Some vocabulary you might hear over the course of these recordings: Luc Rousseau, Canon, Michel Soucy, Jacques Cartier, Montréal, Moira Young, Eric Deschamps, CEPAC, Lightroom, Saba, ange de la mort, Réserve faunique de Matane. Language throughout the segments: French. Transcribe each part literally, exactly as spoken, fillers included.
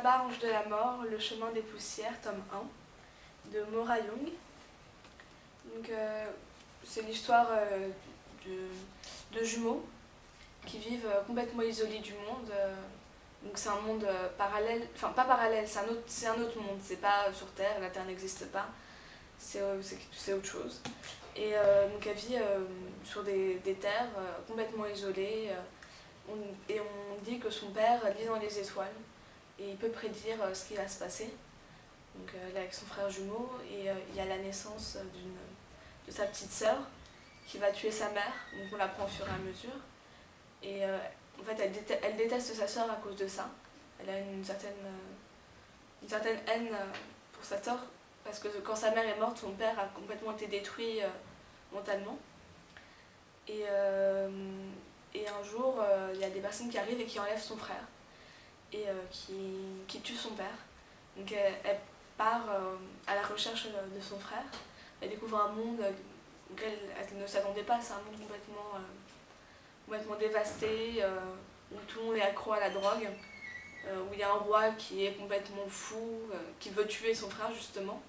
Saba, ange de la mort, le chemin des poussières, tome un, de Moira Young. Donc, euh, c'est l'histoire euh, de, de jumeaux qui vivent euh, complètement isolés du monde. Euh, donc c'est un monde euh, parallèle, enfin pas parallèle, c'est un autre, c'est un autre monde, c'est pas sur Terre, la Terre n'existe pas, c'est euh, autre chose. Et euh, donc elle vit euh, sur des, des terres euh, complètement isolées, euh, on, et on dit que son père vit dans les étoiles, et il peut prédire euh, ce qui va se passer. Donc euh, elle est avec son frère jumeau, et euh, il y a la naissance de sa petite sœur, qui va tuer sa mère, donc on l'apprend au fur et à mesure. Et euh, en fait, elle déteste, elle déteste sa sœur à cause de ça. Elle a une certaine, euh, une certaine haine euh, pour sa sœur, parce que quand sa mère est morte, son père a complètement été détruit euh, mentalement. Et, euh, et un jour, euh, il y a des personnes qui arrivent et qui enlèvent son frère, et euh, qui, qui tuent son père. Donc elle, elle part euh, à la recherche de son frère. Elle découvre un monde auquel elle ne s'attendait pas, c'est un monde complètement... Euh, complètement dévasté, euh, où tout le monde est accro à la drogue, euh, où il y a un roi qui est complètement fou, euh, qui veut tuer son frère justement.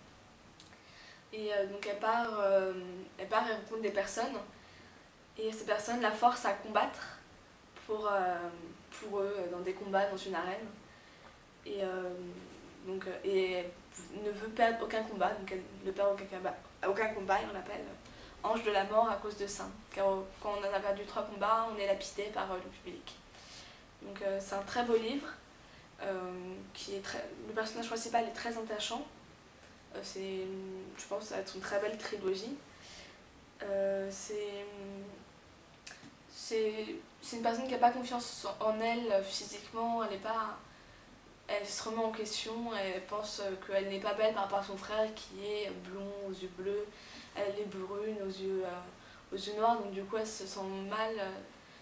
Et euh, donc elle part, euh, elle part et rencontre des personnes, et ces personnes la forcent à combattre pour, euh, pour eux dans des combats, dans une arène. Et, euh, donc, et elle ne veut perdre aucun combat, donc elle ne perd aucun combat, aucun combat on l'appelle ange de la mort à cause de ça, car quand on a perdu trois combats, on est lapidé par le public. Donc euh, c'est un très beau livre, euh, qui est très... le personnage principal est très attachant, euh, c'est, je pense que ça va être une très belle trilogie. Euh, c'est une personne qui n'a pas confiance en elle physiquement, elle, est pas... elle se remet en question, elle pense qu'elle n'est pas belle par rapport à son frère qui est blond, aux yeux bleus, elle est brune, aux yeux, euh, aux yeux noirs, donc du coup elle se sent mal.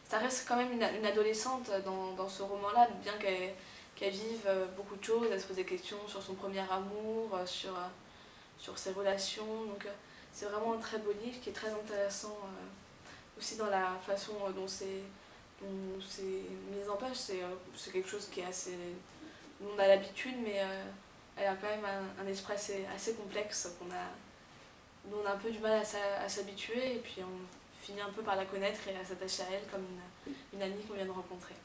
Ça reste quand même une, une adolescente dans, dans ce roman-là, bien qu'elle qu'elle vive beaucoup de choses, elle se pose des questions sur son premier amour, sur, sur ses relations. Donc c'est vraiment un très beau livre qui est très intéressant euh, aussi dans la façon dont c'est mis en page. C'est quelque chose qui est assez... on a l'habitude, mais euh, elle a quand même un, un esprit assez, assez complexe qu'on a... on a un peu du mal à s'habituer, et puis on finit un peu par la connaître et à s'attacher à elle comme une, une amie qu'on vient de rencontrer.